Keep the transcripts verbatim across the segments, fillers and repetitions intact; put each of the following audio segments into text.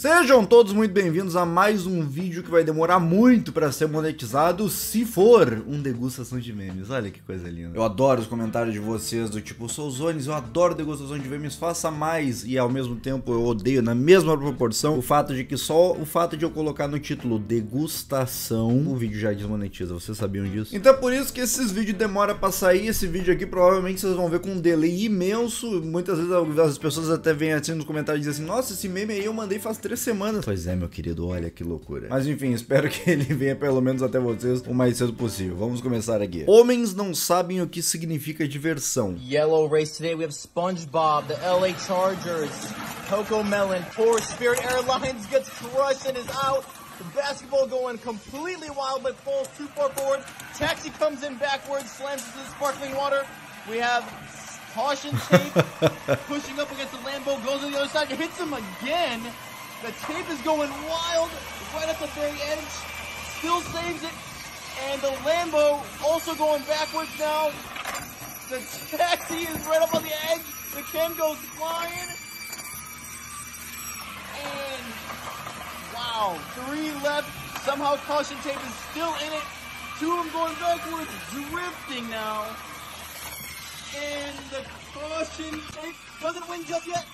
Sejam todos muito bem-vindos a mais um vídeo que vai demorar muito para ser monetizado, se for um Degustação de Memes. Olha que coisa linda. Eu adoro os comentários de vocês do tipo, sou Zones, eu adoro Degustação de Memes, faça mais. E ao mesmo tempo eu odeio na mesma proporção o fato de que só o fato de eu colocar no título Degustação, o vídeo já desmonetiza. Vocês sabiam disso? Então é por isso que esses vídeos demoram para sair. Esse vídeo aqui provavelmente vocês vão ver com um delay imenso. Muitas vezes as pessoas até vêm assim nos comentários e dizem assim, nossa, esse meme aí eu mandei faz três semanas. Pois é, meu querido, olha que loucura. Mas enfim, espero que ele venha pelo menos até vocês o mais cedo possível. Vamos começar aqui. Homens não sabem o que significa diversão. Yellow race today we have SpongeBob, the L A Chargers, Coco Melon, four Spirit Airlines gets crushed and is out. The basketball going completely wild but falls too far forward. Taxi comes in backwards, slams into the sparkling water. We have caution tape pushing up against the Lambo, goes to the other side, hits him again. The tape is going wild right at the very edge, still saves it, and the Lambo also going backwards now. The taxi is right up on the edge, the can goes flying, and wow, three left, somehow caution tape is still in it, two of them going backwards, drifting now, and the caution tape doesn't win just yet.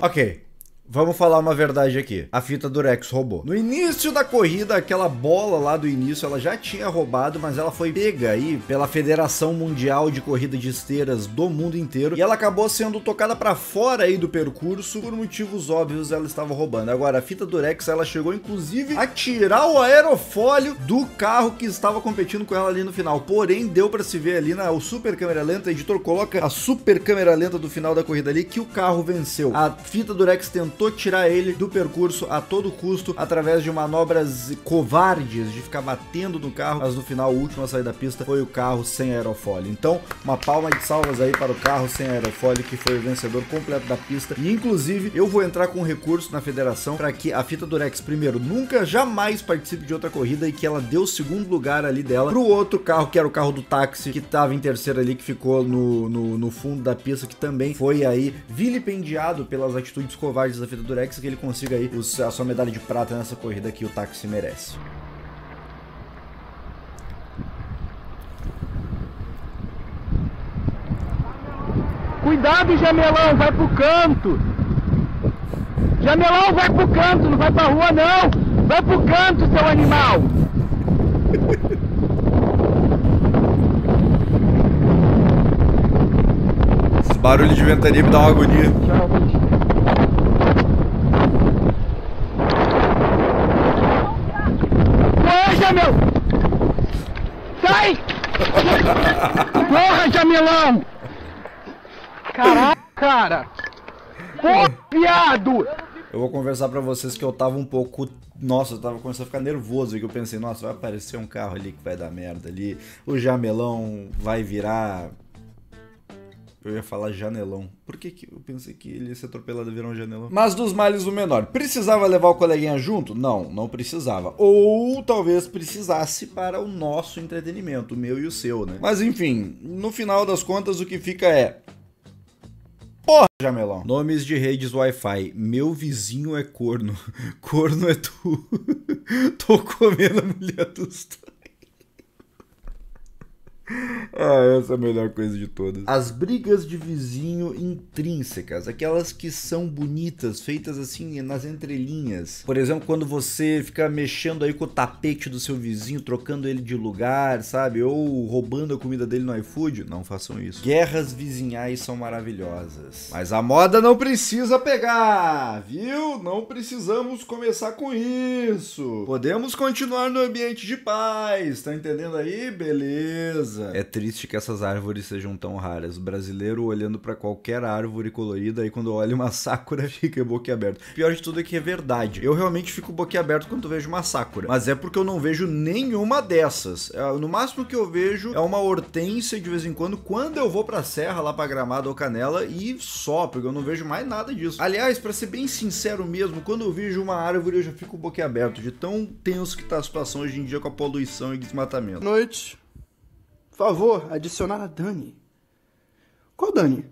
Ok, vamos falar uma verdade aqui. A fita Durex roubou. No início da corrida, aquela bola lá do início, ela já tinha roubado, mas ela foi pega aí pela Federação Mundial de Corrida de Esteiras do mundo inteiro, e ela acabou sendo tocada pra fora aí do percurso. Por motivos óbvios, ela estava roubando. Agora, a fita Durex, ela chegou inclusive a tirar o aerofólio do carro que estava competindo com ela ali no final. Porém, deu pra se ver ali na super câmera lenta, editor, coloca a super câmera lenta do final da corrida ali, que o carro venceu. A fita Durex tentou Tentou tirar ele do percurso a todo custo, através de manobras covardes, de ficar batendo no carro, mas no final, o último a sair da pista foi o carro sem aerofólio. Então, uma palma de salvas aí para o carro sem aerofólio, que foi o vencedor completo da pista. E inclusive, eu vou entrar com um recurso na federação para que a fita Durex, primeiro, nunca, jamais participe de outra corrida, e que ela deu o segundo lugar ali dela pro outro carro, que era o carro do táxi, que tava em terceiro ali, que ficou no, no, no fundo da pista, que também foi aí vilipendiado pelas atitudes covardes da fita Durex, que ele consiga aí a sua medalha de prata nessa corrida que o táxi merece. Cuidado, Jamelão, vai pro canto! Jamelão, vai pro canto, não vai pra rua não! Vai pro canto, seu animal! Esse barulho de ventania me dá uma agonia. Tchau. Meu! Sai! Porra, Jamelão! Caraca, cara! Porra, viado! Eu vou conversar pra vocês que eu tava um pouco... Nossa, eu tava começando a ficar nervoso, que eu pensei, nossa, vai aparecer um carro ali que vai dar merda ali. O Jamelão vai virar... Eu ia falar janelão. Por que que eu pensei que ele ia ser atropelado e virar um janelão? Mas dos males o menor. Precisava levar o coleguinha junto? Não, não precisava. Ou talvez precisasse para o nosso entretenimento, o meu e o seu, né? Mas enfim, no final das contas o que fica é... Porra, Jamelão. Nomes de redes Wi-Fi. Meu vizinho é corno. Corno é tu. Tô comendo a mulher dos... Ah, essa é a melhor coisa de todas. As brigas de vizinho intrínsecas, aquelas que são bonitas, feitas assim nas entrelinhas. Por exemplo, quando você fica mexendo aí com o tapete do seu vizinho, trocando ele de lugar, sabe? Ou roubando a comida dele no iFood. Não façam isso. Guerras vizinhais são maravilhosas. Mas a moda não precisa pegar, viu? Não precisamos começar com isso. Podemos continuar no ambiente de paz, tá entendendo aí? Beleza. É triste que essas árvores sejam tão raras. Brasileiro olhando pra qualquer árvore colorida, aí quando olha uma Sakura fica boquiaberto. Pior de tudo é que é verdade. Eu realmente fico boquiaberto quando vejo uma Sakura, mas é porque eu não vejo nenhuma dessas. No máximo que eu vejo é uma hortênsia de vez em quando, quando eu vou pra serra, lá pra Gramado ou Canela, e só, porque eu não vejo mais nada disso. Aliás, pra ser bem sincero mesmo, quando eu vejo uma árvore eu já fico boquiaberto, de tão tenso que tá a situação hoje em dia com a poluição e desmatamento. Noite. Favor, adicionar a Dani. Qual Dani?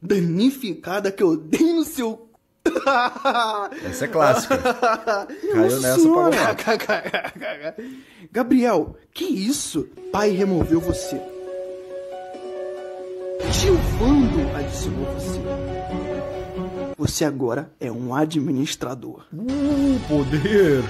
Danificada que eu dei no seu... Essa é clássica. Caiu nessa pra Gabriel, que isso? Pai removeu você. Gilvando adicionou você. Você agora é um administrador. Uh, poder!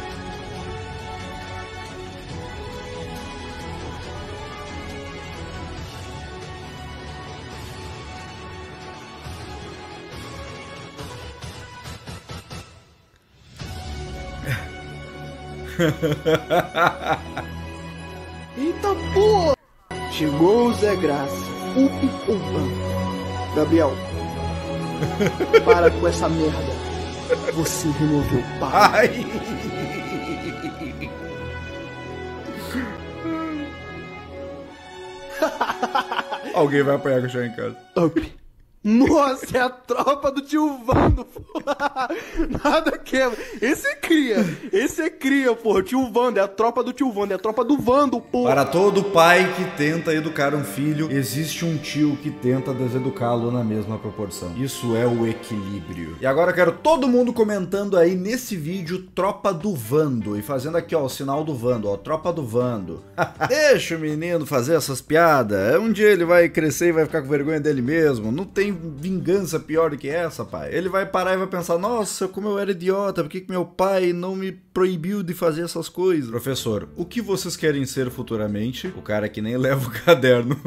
Eita porra! Chegou o Zé Graça. Up ou banco? Gabriel, para com essa merda. Você removeu o pai. Alguém vai apanhar com o chão em casa. Up. Nossa, é a tropa do tio Vando, porra. Nada quebra. Esse é cria. Esse é cria, porra. Tio Vando, é a tropa do tio Vando, é a tropa do Vando, porra. Para todo pai que tenta educar um filho, existe um tio que tenta deseducá-lo na mesma proporção. Isso é o equilíbrio. E agora eu quero todo mundo comentando aí nesse vídeo, tropa do Vando. E fazendo aqui, ó, o sinal do Vando, ó, tropa do Vando. Deixa o menino fazer essas piadas. Um dia ele vai crescer e vai ficar com vergonha dele mesmo. Não tem vingança pior do que essa, pai. Ele vai parar e vai pensar, nossa, como eu era idiota, por que que meu pai não me proibiu de fazer essas coisas? Professor, o que vocês querem ser futuramente? O cara que nem leva o caderno.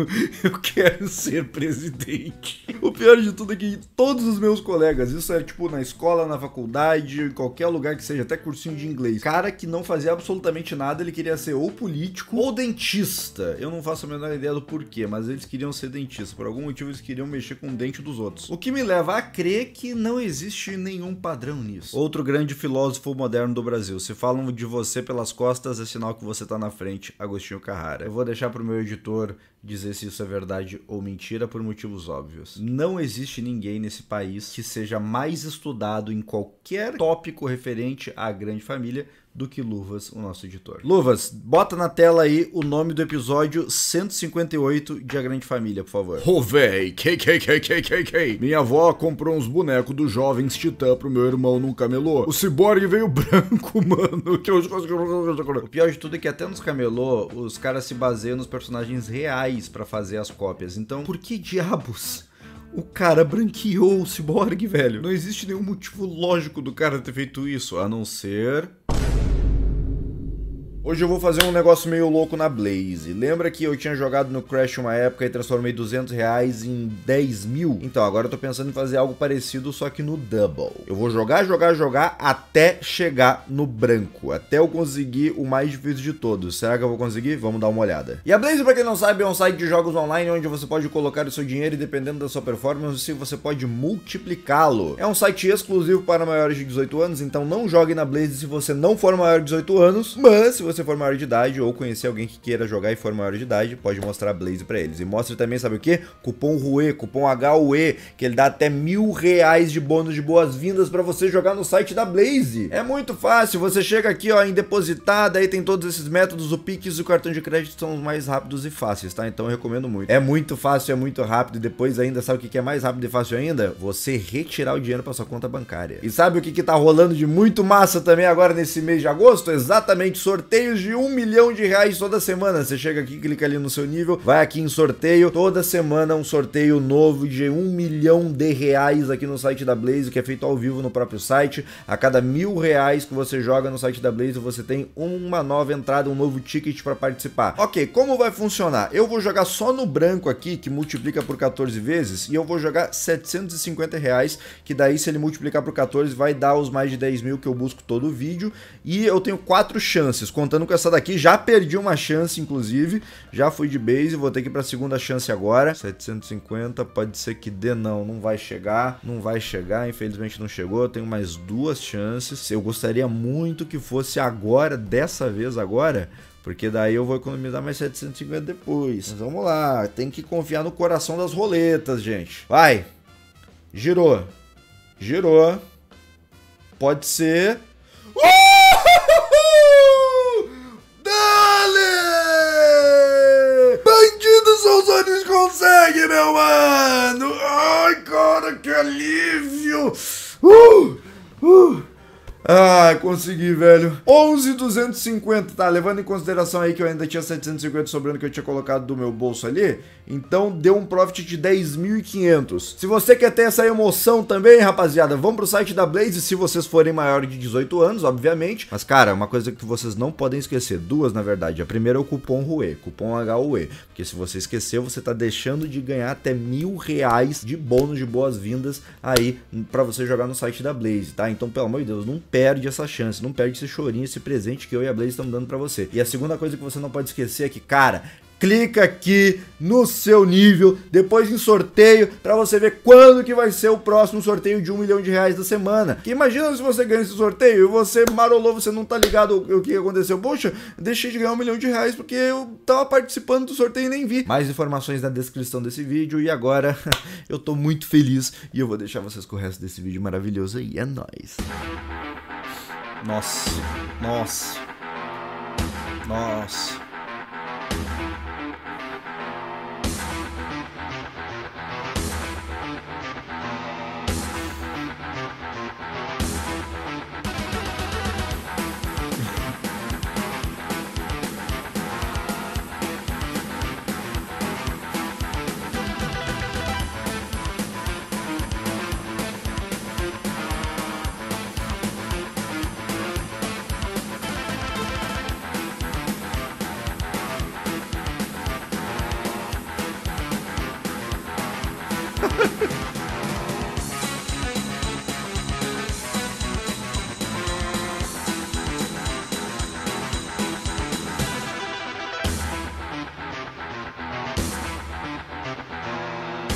Eu quero ser presidente. O pior de tudo é que todos os meus colegas, isso é tipo na escola, na faculdade, em qualquer lugar que seja, até cursinho de inglês, cara que não fazia absolutamente nada, ele queria ser ou político ou dentista. Eu não faço a menor ideia do porquê, mas eles queriam ser dentista. Por algum motivo eles queriam mexer com o dente dos outros. O que me leva a crer que não existe nenhum padrão nisso. Outro grande filósofo moderno do Brasil. Se falam de você pelas costas, é sinal que você tá na frente, Agostinho Carrara. Eu vou deixar pro meu editor dizer se isso é verdade ou mentira por motivos óbvios. Não existe ninguém nesse país que seja mais estudado em qualquer tópico referente à Grande Família do que Luvas, o nosso editor. Luvas, bota na tela aí o nome do episódio cento e cinquenta e oito de A Grande Família, por favor. Ô, véi, kkkkkk. Minha avó comprou uns bonecos do Jovem Titã pro meu irmão num camelô. O Ciborgue veio branco, mano. O pior de tudo é que até nos camelô, os caras se baseiam nos personagens reais pra fazer as cópias. Então, por que diabos o cara branqueou o Ciborgue, velho? Não existe nenhum motivo lógico do cara ter feito isso, a não ser... Hoje eu vou fazer um negócio meio louco na Blaze. Lembra que eu tinha jogado no Crash uma época e transformei duzentos reais em dez mil? Então, agora eu tô pensando em fazer algo parecido, só que no Double. Eu vou jogar, jogar, jogar até chegar no branco. Até eu conseguir o mais difícil de todos. Será que eu vou conseguir? Vamos dar uma olhada. E a Blaze, pra quem não sabe, é um site de jogos online onde você pode colocar o seu dinheiro e, dependendo da sua performance, você pode multiplicá-lo. É um site exclusivo para maiores de dezoito anos, então não jogue na Blaze se você não for maior de dezoito anos, mas se você for maior de idade ou conhecer alguém que queira jogar e for maior de idade, pode mostrar a Blaze pra eles. E mostre também, sabe o que? Cupom R U E, cupom H U E, que ele dá até mil reais de bônus de boas-vindas pra você jogar no site da Blaze. É muito fácil, você chega aqui, ó, em depositar, daí tem todos esses métodos, o Pix e o cartão de crédito são os mais rápidos e fáceis, tá? Então eu recomendo muito. É muito fácil, é muito rápido e depois ainda, sabe o que é mais rápido e fácil ainda? Você retirar o dinheiro pra sua conta bancária. E sabe o que que tá rolando de muito massa também agora nesse mês de agosto? Exatamente, sorteio de um milhão de reais toda semana. Você chega aqui, clica ali no seu nível, vai aqui em sorteio, toda semana um sorteio novo de um milhão de reais aqui no site da Blaze, que é feito ao vivo no próprio site. A cada mil reais que você joga no site da Blaze, você tem uma nova entrada, um novo ticket para participar. Ok, como vai funcionar? Eu vou jogar só no branco aqui, que multiplica por quatorze vezes, e eu vou jogar setecentos e cinquenta reais, que daí se ele multiplicar por quatorze vai dar os mais de dez mil que eu busco todo o vídeo, e eu tenho quatro chances. Contando com essa daqui, já perdi uma chance, inclusive. Já fui de base, vou ter que ir pra segunda chance agora. setecentos e cinquenta, pode ser que dê, não. Não vai chegar, não vai chegar. Infelizmente não chegou, eu tenho mais duas chances. Eu gostaria muito que fosse agora, dessa vez agora, porque daí eu vou economizar mais setecentos e cinquenta depois. Mas vamos lá, tem que confiar no coração das roletas, gente. Vai! Girou. Girou. Pode ser... Uh! consegue, meu mano! Ai, cara, que alívio! Uh! Uh! Ah, consegui, velho. onze mil duzentos e cinquenta, tá? Levando em consideração aí que eu ainda tinha setecentos e cinquenta sobrando que eu tinha colocado do meu bolso ali. Então, deu um profit de dez mil e quinhentos. Se você quer ter essa emoção também, rapaziada, vão pro site da Blaze se vocês forem maiores de dezoito anos, obviamente. Mas, cara, uma coisa que vocês não podem esquecer, duas, na verdade. A primeira é o cupom HUE, cupom HUE. Porque se você esquecer, você tá deixando de ganhar até mil reais de bônus de boas-vindas aí pra você jogar no site da Blaze, tá? Então, pelo amor de Deus, não perde essa chance, não perde esse chorinho, esse presente que eu e a Blaze estamos dando pra você. E a segunda coisa que você não pode esquecer é que, cara, clica aqui no seu nível, depois em sorteio, pra você ver quando que vai ser o próximo sorteio de um milhão de reais da semana. Que imagina se você ganha esse sorteio e você marolou, você não tá ligado o que aconteceu. Poxa, deixei de ganhar um milhão de reais porque eu tava participando do sorteio e nem vi. Mais informações na descrição desse vídeo e agora eu tô muito feliz e eu vou deixar vocês com o resto desse vídeo maravilhoso aí. É nóis. Nossa, nossa, nossa.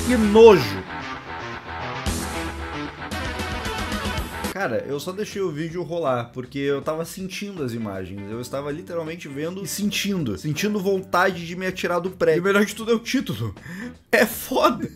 Que nojo! Cara, eu só deixei o vídeo rolar, porque eu tava sentindo as imagens, eu estava literalmente vendo e sentindo, sentindo vontade de me atirar do prédio. E o melhor de tudo é o título. É foda!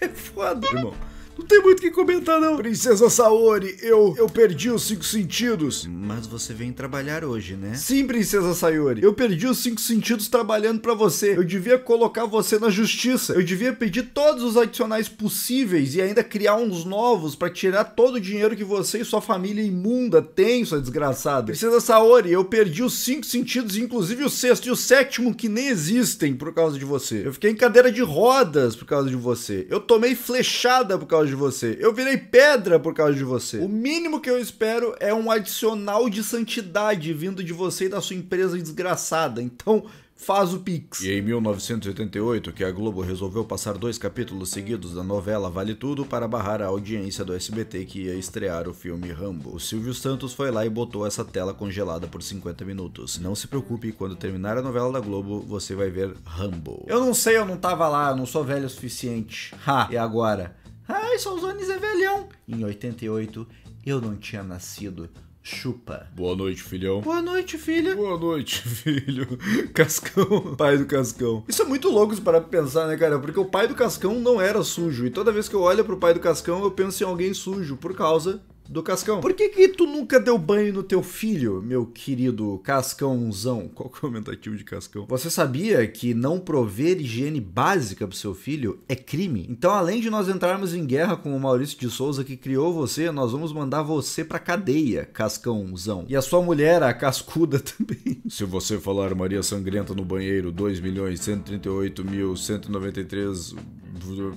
É foda, irmão. Não tem muito o que comentar, não. Princesa Saori, eu, eu perdi os cinco sentidos. Mas você vem trabalhar hoje, né? Sim, Princesa Saori. Eu perdi os cinco sentidos trabalhando pra você. Eu devia colocar você na justiça. Eu devia pedir todos os adicionais possíveis e ainda criar uns novos pra tirar todo o dinheiro que você e sua família imunda tem, sua desgraçada. Princesa Saori, eu perdi os cinco sentidos, inclusive o sexto e o sétimo, que nem existem por causa de você. Eu fiquei em cadeira de rodas por causa de você. Eu tomei flechada por causa de de você. Eu virei pedra por causa de você. O mínimo que eu espero é um adicional de santidade vindo de você e da sua empresa desgraçada. Então, faz o PIX. E em mil novecentos e oitenta e oito, que a Globo resolveu passar dois capítulos seguidos da novela Vale Tudo para barrar a audiência do S B T que ia estrear o filme Rambo. O Silvio Santos foi lá e botou essa tela congelada por cinquenta minutos. Não se preocupe, quando terminar a novela da Globo, você vai ver Rambo. Eu não sei, eu não tava lá, não sou velho o suficiente. Ha! E agora? Ai, Solzones é velhão. Em oitenta e oito, eu não tinha nascido. Chupa. Boa noite, filhão. Boa noite, filha. Boa noite, filho. Cascão. Pai do Cascão. Isso é muito louco para pensar, né, cara? Porque o pai do Cascão não era sujo. E toda vez que eu olho pro pai do Cascão, eu penso em alguém sujo por causa do Cascão. Por que que tu nunca deu banho no teu filho, meu querido Cascãozão? Qual que é o aumentativo de Cascão? Você sabia que não prover higiene básica pro seu filho é crime? Então, além de nós entrarmos em guerra com o Maurício de Souza que criou você, nós vamos mandar você pra cadeia, Cascãozão. E a sua mulher, a Cascuda, também. Se você falar Maria Sangrenta no banheiro dois milhões cento e trinta e oito mil cento e noventa e três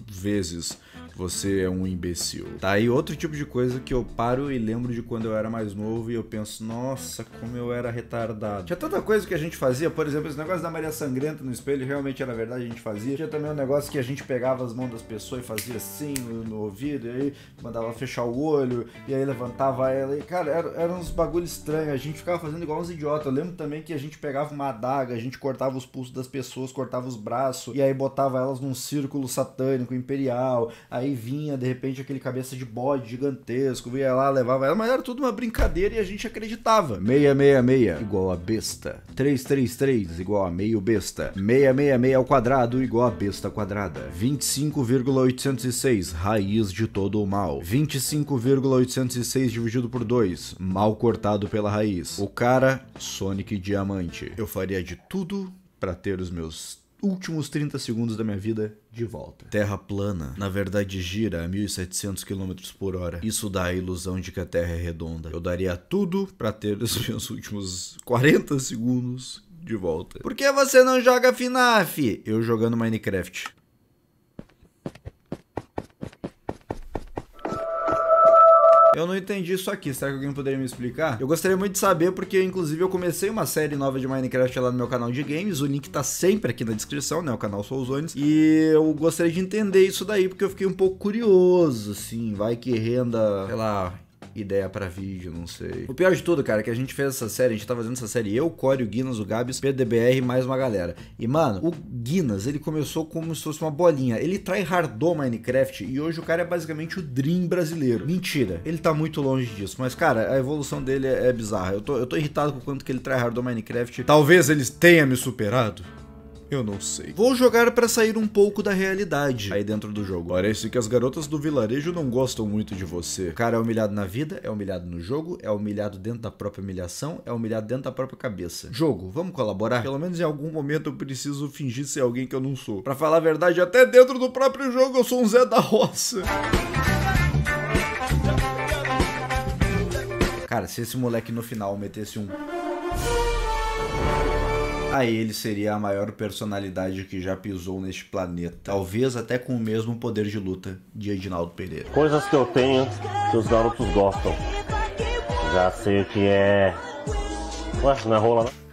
vezes, você é um imbecil. Tá aí outro tipo de coisa que eu paro e lembro de quando eu era mais novo e eu penso, nossa, como eu era retardado. Tinha tanta coisa que a gente fazia, por exemplo, esse negócio da Maria Sangrenta no espelho, realmente era verdade, a gente fazia. Tinha também um negócio que a gente pegava as mãos das pessoas e fazia assim no, no ouvido, e aí mandava fechar o olho, e aí levantava ela, e cara, eram era uns bagulho estranho, a gente ficava fazendo igual uns idiotas. Eu lembro também que a gente pegava uma adaga, a gente cortava os pulsos das pessoas, cortava os braços, e aí botava elas num círculo satânico, imperial, aí Aí vinha, de repente, aquele cabeça de bode gigantesco, vinha lá, levava ela, mas era tudo uma brincadeira e a gente acreditava. seiscentos e sessenta e seis igual a besta. trezentos e trinta e três igual a meio besta. seiscentos e sessenta e seis ao quadrado igual a besta quadrada. vinte e cinco vírgula oitocentos e seis, raiz de todo o mal. vinte e cinco vírgula oitocentos e seis dividido por dois, mal cortado pela raiz. O cara, Sonic Diamante. Eu faria de tudo pra ter os meus últimos trinta segundos da minha vida de volta. Terra plana, na verdade gira a mil e setecentos quilômetros por hora. Isso dá a ilusão de que a Terra é redonda. Eu daria tudo pra ter os meus últimos quarenta segundos de volta. Por que você não joga FNAF? Eu jogando Minecraft. Eu não entendi isso aqui, será que alguém poderia me explicar? Eu gostaria muito de saber porque, inclusive, eu comecei uma série nova de Minecraft lá no meu canal de games. O link tá sempre aqui na descrição, né? O canal Souzones. E eu gostaria de entender isso daí porque eu fiquei um pouco curioso, assim. Vai que renda, sei lá, ideia pra vídeo, não sei. O pior de tudo, cara, é que a gente fez essa série, a gente tá fazendo essa série, eu, Core, o Guinness, o Gabs, P D B R e mais uma galera. E, mano, o Guinness, ele começou como se fosse uma bolinha. Ele tryhardou Minecraft e hoje o cara é basicamente o Dream brasileiro. Mentira, ele tá muito longe disso, mas, cara, a evolução dele é, é bizarra. Eu tô, eu tô irritado com o quanto que ele tryhardou Minecraft. Talvez eles tenham me superado. Eu não sei. Vou jogar pra sair um pouco da realidade aí dentro do jogo. Parece que as garotas do vilarejo não gostam muito de você. O cara é humilhado na vida, é humilhado no jogo, é humilhado dentro da própria humilhação, é humilhado dentro da própria cabeça. Jogo, vamos colaborar? Pelo menos em algum momento eu preciso fingir ser alguém que eu não sou. Pra falar a verdade, até dentro do próprio jogo eu sou um Zé da Roça. Cara, se esse moleque no final metesse um... aí ele seria a maior personalidade que já pisou neste planeta. Talvez até com o mesmo poder de luta de Edinaldo Pereira. Coisas que eu tenho que os garotos gostam. Já sei o que é... Ué, não é rola não?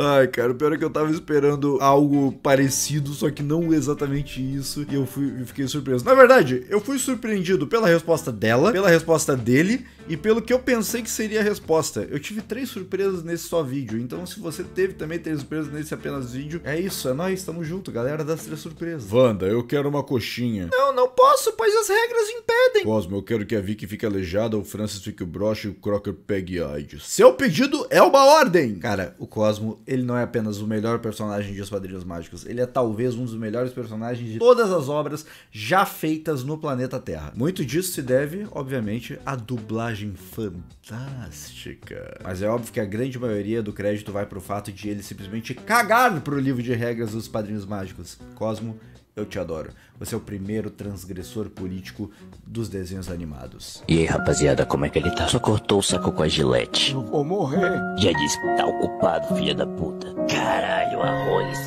Ai, cara, o pior é que eu tava esperando algo parecido, só que não exatamente isso, e eu fui, fiquei surpreso. Na verdade, eu fui surpreendido pela resposta dela, pela resposta dele, e pelo que eu pensei que seria a resposta. Eu tive três surpresas nesse só vídeo, então se você teve também três surpresas nesse apenas vídeo, é isso, é nóis, tamo junto, galera das três surpresas. Wanda, eu quero uma coxinha. Não, não posso, pois as regras impedem. Cosmo, eu quero que a Vicky fique aleijada, o Francis fique o broche e o Crocker pegue AIDS. Seu pedido é uma ordem! Cara, o Cosmo... ele não é apenas o melhor personagem de Os Padrinhos Mágicos, ele é talvez um dos melhores personagens de todas as obras já feitas no planeta Terra. Muito disso se deve, obviamente, à dublagem fantástica. Mas é óbvio que a grande maioria do crédito vai pro fato de ele simplesmente cagar pro livro de regras dos Padrinhos Mágicos. Cosmo, eu te adoro. Você é o primeiro transgressor político dos desenhos animados. E aí, rapaziada, como é que ele tá? Só cortou o saco com a gilete. Eu vou morrer. Já disse que tá ocupado, filha da puta. Caralho, arroz.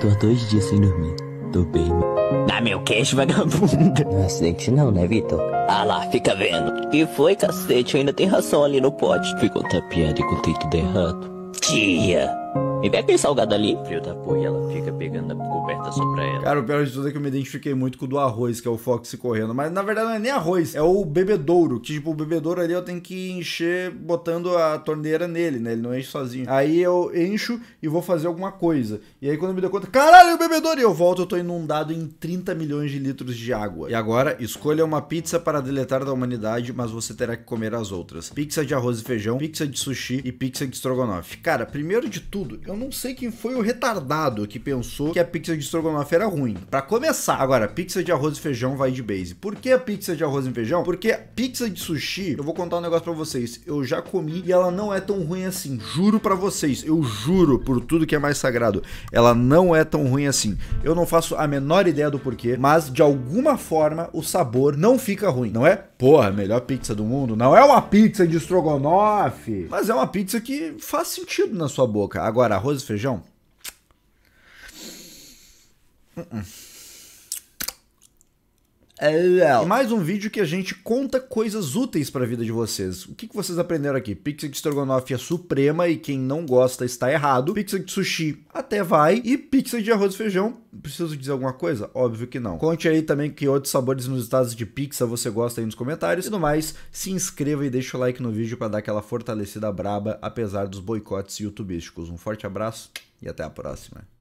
Tô há dois dias sem dormir. Tô bem. Dá meu queixo, vagabunda. Não é acidente não, né, Vitor? Ah lá, fica vendo. E foi, cacete, ainda tem ração ali no pote. Ficou tapeado e contei tudo errado. Tia... e pega aquele salgado ali, filho da porra, e ela fica pegando a coberta só pra ela. Cara, o pior de tudo é que eu me identifiquei muito com o do arroz, que é o Fox correndo. Mas na verdade não é nem arroz, é o bebedouro. Que tipo, o bebedouro ali eu tenho que encher botando a torneira nele, né? Ele não enche sozinho. Aí eu encho e vou fazer alguma coisa. E aí quando eu me dou conta, caralho, o bebedouro! E eu volto, eu tô inundado em trinta milhões de litros de água. E agora, escolha uma pizza para deletar da humanidade, mas você terá que comer as outras. Pizza de arroz e feijão, pizza de sushi e pizza de estrogonofe. Cara, primeiro de tudo... eu não sei quem foi o retardado que pensou que a pizza de estrogonofe era ruim. Pra começar, agora, pizza de arroz e feijão vai de base. Por que a pizza de arroz e feijão? Porque pizza de sushi, eu vou contar um negócio pra vocês. Eu já comi e ela não é tão ruim assim. Juro pra vocês, eu juro por tudo que é mais sagrado. Ela não é tão ruim assim. Eu não faço a menor ideia do porquê, mas de alguma forma o sabor não fica ruim, não é? Porra, melhor pizza do mundo. Não é uma pizza de estrogonofe, mas é uma pizza que faz sentido na sua boca. Agora, arroz e feijão? Uh-uh. E mais um vídeo que a gente conta coisas úteis pra vida de vocês. O que, que vocês aprenderam aqui? Pizza de estrogonofe é suprema e quem não gosta está errado. Pizza de sushi até vai. E pizza de arroz e feijão, preciso dizer alguma coisa? Óbvio que não. Conte aí também que outros sabores inusitados de pizza você gosta aí nos comentários. E no mais, se inscreva e deixa o like no vídeo pra dar aquela fortalecida braba, apesar dos boicotes youtubísticos. Um forte abraço e até a próxima.